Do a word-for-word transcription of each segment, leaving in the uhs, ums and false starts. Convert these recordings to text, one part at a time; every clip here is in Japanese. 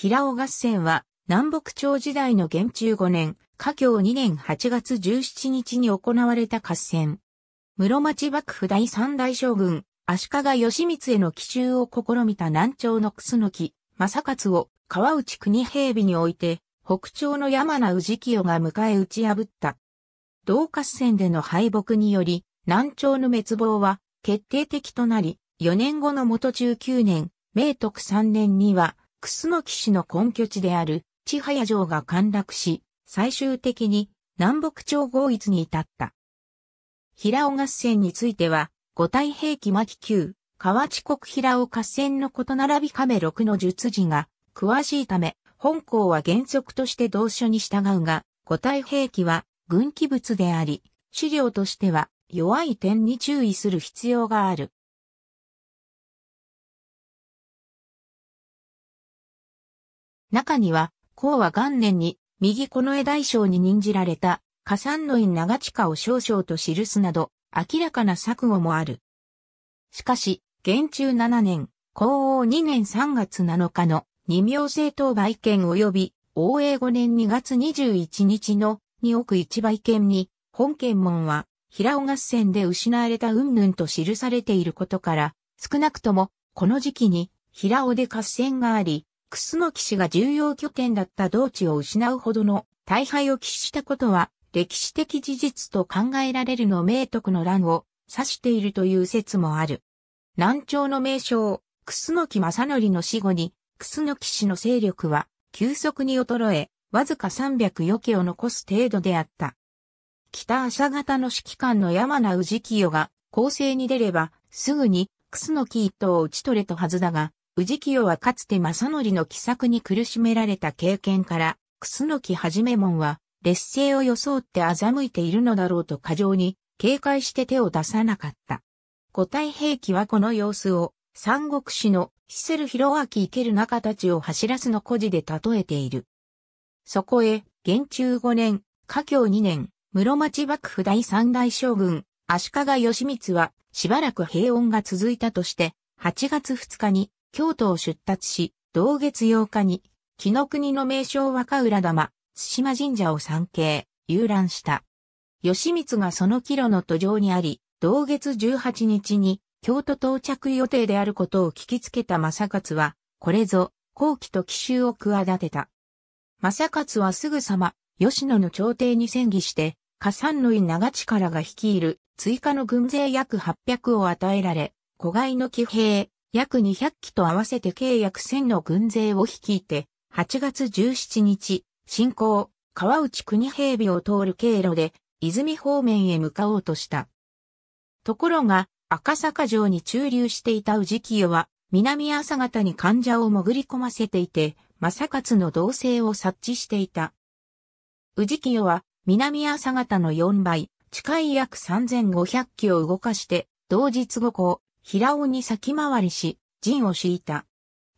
平尾合戦は南北朝時代の元中ごねん、嘉慶にねんはちがつじゅうしちにちに行われた合戦。室町幕府第三代将軍、足利義満への奇襲を試みた南朝の楠木正勝を川内国平日において、北朝の山名氏清が迎え撃ち破った。同合戦での敗北により、南朝の滅亡は決定的となり、よねんごの元中きゅうねん、明徳さんねんには、楠木氏の根拠地である千早城が陥落し、最終的に南北朝合一に至った。平尾合戦については、五太平記末期きゅう、河内国平尾合戦のこと並び亀ろくの術次が詳しいため、本項は原則として同書に従うが、五太平記は軍記物であり、資料としては弱い点に注意する必要がある。中には、光和元年に、右近衛大将に任じられた、崋山の院長親を少々と記すなど、明らかな錯誤もある。しかし、元中ななねん、弘応にねんさんがつなのかの、二名政党売券及び、応永ごねんにがつにじゅういちにちの、におく一売券に、本検問は、平尾合戦で失われた云々と記されていることから、少なくとも、この時期に、平尾で合戦があり、楠木氏が重要拠点だった同地を失うほどの大敗を喫したことは歴史的事実と考えられるの明徳の乱を指しているという説もある。南朝の名将、楠木正成の死後に、楠木氏の勢力は急速に衰え、わずかさんびゃく余家を残す程度であった。北朝方の指揮官の山名氏清が攻勢に出れば、すぐに楠木一党を討ち取れたはずだが、氏清はかつて正則の奇策に苦しめられた経験から、楠木一門は劣勢を装って欺いているのだろうと過剰に警戒して手を出さなかった。五太平記はこの様子を三国志の死せる広明生ける仲たちを走らすの故事で例えている。そこへ、元中ごねん、嘉慶にねん、室町幕府第三代将軍、足利義満はしばらく平穏が続いたとして、はちがつふつかに、京都を出立し、同月ようかに、紀伊国の名将若浦玉、津島神社を参詣、遊覧した。義満がその帰路の途上にあり、同月じゅうはちにちに、京都到着予定であることを聞きつけた正勝は、これぞ、好機と奇襲を企てた。正勝はすぐさま、吉野の朝廷に戦議して、崋山の院長力が率いる、追加の軍勢約はっぴゃくを与えられ、子飼いの騎兵、約にひゃっきと合わせて計約せんの軍勢を率いて、はちがつじゅうしちにち、進行、川内国平日を通る経路で、泉方面へ向かおうとした。ところが、赤坂城に駐留していた氏清は、南朝方に患者を潜り込ませていて、正勝の動静を察知していた。氏清は、南朝方のよんばい、近い約さんぜんごひゃっきを動かして、同日午後、平尾に先回りし、陣を敷いた。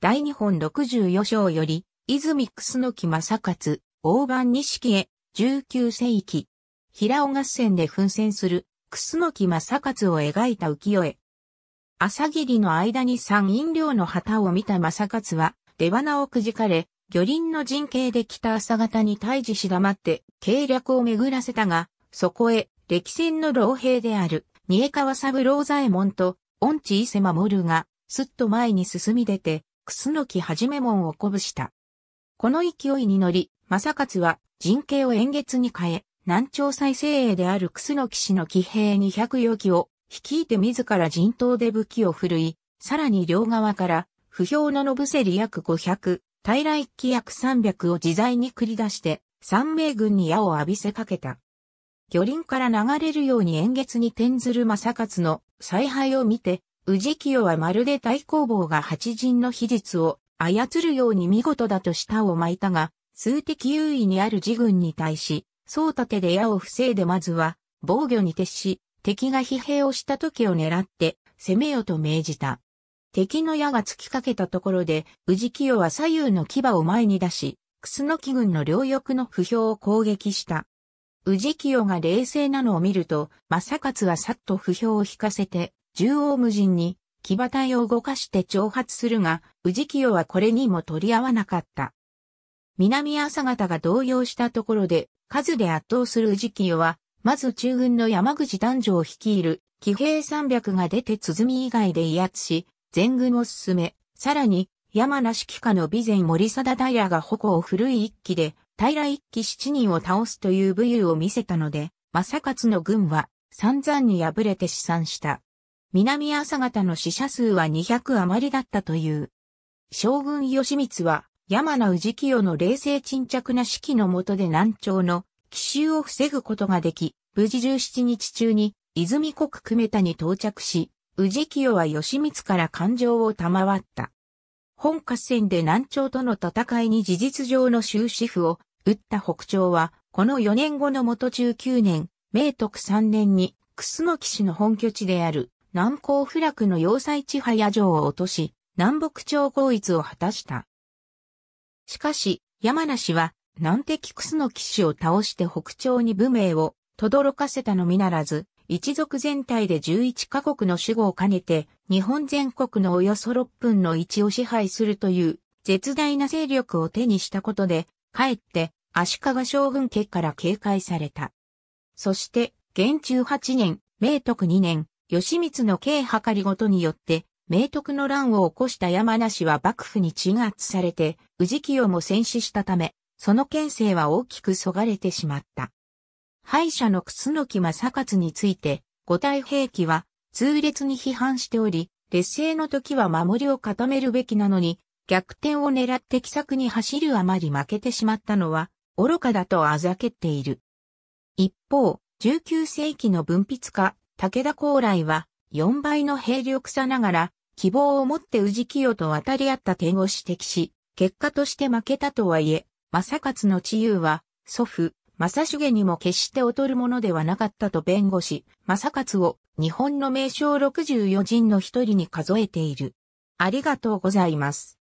大日本ろくじゅうよん章より、泉楠木正勝、大判錦へ、じゅうきゅうせいき。平尾合戦で奮戦する、楠木正勝を描いた浮世絵。朝霧の間に山陰領の旗を見た正勝は、出鼻をくじかれ、魚鱗の陣形で北朝方に対峙し黙って、計略を巡らせたが、そこへ、歴戦の老兵である、仁江川三郎左衛門と、御師伊勢守が、すっと前に進み出て、楠木一門を鼓舞した。この勢いに乗り、正勝は、陣形を円月に変え、南朝最精鋭である楠木氏の騎兵にひゃくよんきを、率いて自ら陣頭で武器を振るい、さらに両側から、不評の野伏約ごひゃく、平一騎約さんびゃくを自在に繰り出して、三名軍に矢を浴びせかけた。魚鱗から流れるように円月に転ずる正勝の、采配を見て、氏清はまるで太公望が八陣の秘術を操るように見事だと舌を巻いたが、数的優位にある自軍に対し、総立てで矢を防いでまずは、防御に徹し、敵が疲弊をした時を狙って、攻めよと命じた。敵の矢が突きかけたところで、氏清は左右の牙を前に出し、楠木軍の両翼の不評を攻撃した。氏清が冷静なのを見ると、正勝はさっと不評を引かせて、縦横無尽に、騎馬隊を動かして挑発するが、氏清はこれにも取り合わなかった。南朝方が動揺したところで、数で圧倒する氏清は、まず中軍の山口男女を率いる、騎兵さんびゃくが出て鼓以外で威圧し、全軍を進め、さらに、山梨騎下の備前森貞平が矛を振るい一騎で、平一騎しちにんを倒すという武勇を見せたので、正勝の軍は散々に敗れて死産した。南朝方の死者数はにひゃく余りだったという。将軍義満は、山名氏清の冷静沈着な指揮の下で南朝の奇襲を防ぐことができ、無事じゅうしちにち中に、泉国久米田に到着し、氏清は義満から感情を賜った。本合戦で南朝との戦いに事実上の終止符を打った北朝は、このよねんごの元じゅうきゅうねん、明徳さんねんに、楠氏の本拠地である、南江部落の要塞千早城を落とし、南北朝統一を果たした。しかし、山名氏は、難敵楠氏を倒して北朝に武名を、轟かせたのみならず、一族全体でじゅういちカ国の守護を兼ねて、日本全国のおよそろっぷんのいちを支配するという、絶大な勢力を手にしたことで、かえって、足利将軍家から警戒された。そして、元中はちねん、明徳にねん、義満の計計りごとによって、明徳の乱を起こした山名氏は幕府に鎮圧されて、氏清も戦死したため、その権勢は大きくそがれてしまった。敗者の楠木正勝について、五体平記は、痛烈に批判しており、劣勢の時は守りを固めるべきなのに、逆転を狙って奇策に走るあまり負けてしまったのは、愚かだとあざけっている。一方、じゅうきゅうせいきの文筆家、武田高麗は、よんばいの兵力差ながら、希望を持って氏清と渡り合った点を指摘し、結果として負けたとはいえ、正勝の治癒は、祖父、正成にも決して劣るものではなかったと弁護し、正勝を日本の名将ろくじゅうよにんの一人に数えている。ありがとうございます。